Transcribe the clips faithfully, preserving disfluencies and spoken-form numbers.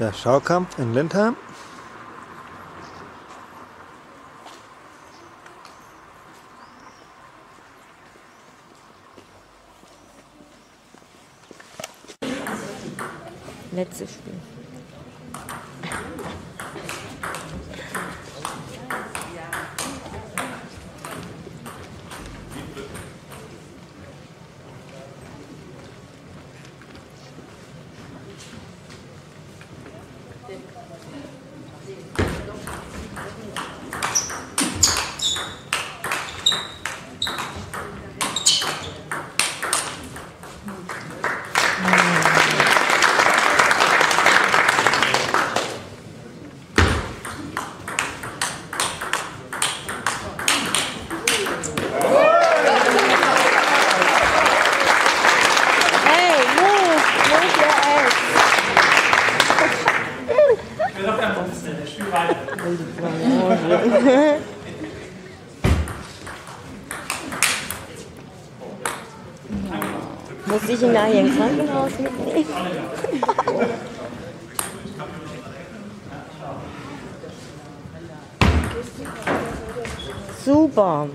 Der Schaukampf in Lindheim. Letztes Spiel. Muss ich ihn nachher ins Krankenhaus mitnehmen? Super!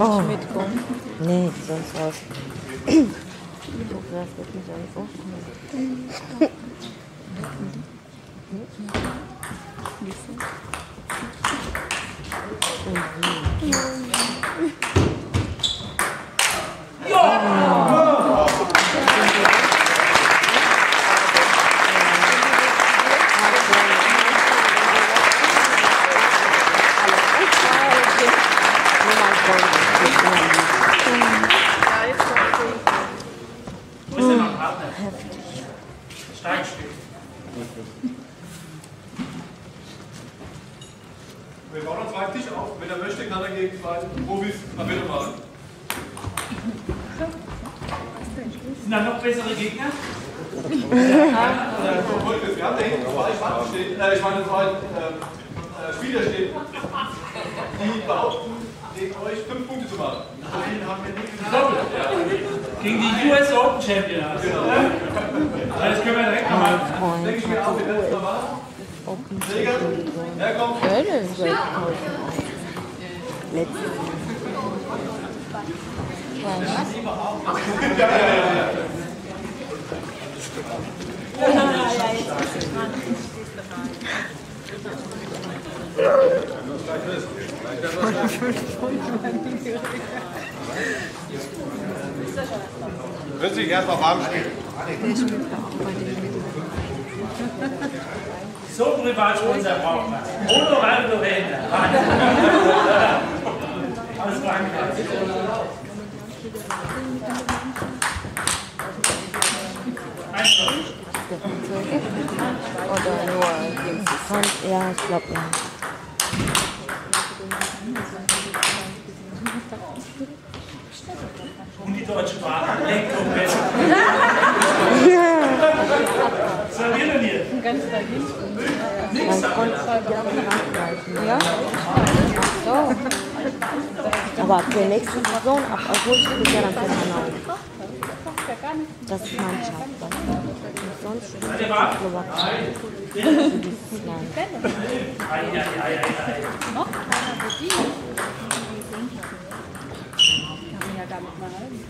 Oh. Nee, sonst was. Ich gucke, das wird mich einfach. Wir bauen uns zwei Tisch auf, wenn er möchte, kann er gegen zwei Profis mal bitte machen. Sind da noch bessere Gegner? Wir haben da hinten zwei Schwanen stehen, äh, ich meine zwei äh, Spieler stehen, die behaupten, gegen euch fünf Punkte zu machen. Nein, haben wir nicht gesagt. Gegen die U S Open Champion. Genau. Das können wir direkt noch machen. Denke ich mir auch, wir werden es noch machen. Träger, ja komm. Wird sich erstmal warm spielen. So Privatsponsor braucht man. Ohne Ralf November. Aus Frankreich. Oder nur Dings. Ja, ich glaube ja. Und die deutsche Bahn lenkt um besser. Was haben wir denn hier? Ganz dagegen. Nix davon. Ja? Ach so. Aber ab der nächsten Saison, ab August, ist ja dann Personal. Das ist mein Schatz. Sonst ist es Slowakei. Noch keiner für die. Kann man ja gar nicht mal halten.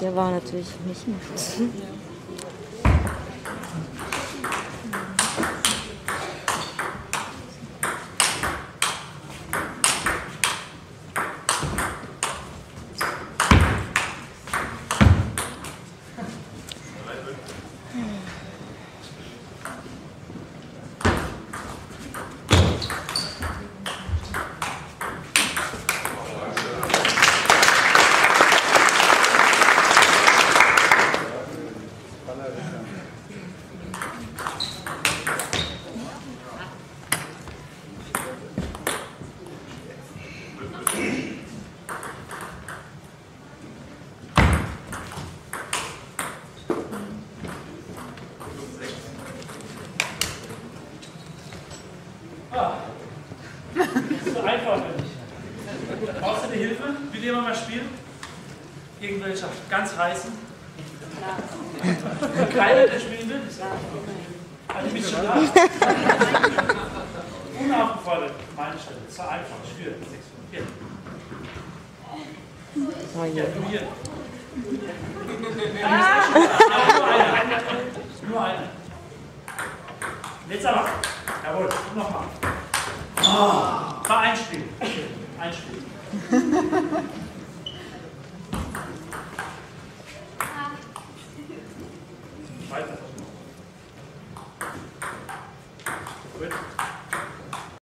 Der war natürlich nicht mehr. Ganz heißen. Keiner, der spielen will. Also ich bin schon da. Unaufgefordert, meine Stelle. Das war einfach. Spür. sechs, vier. Ja, du hier. Nur einer. Nur einer. Letzter Mal. Jawohl. Und nochmal. War ein Spiel. Ein Spiel.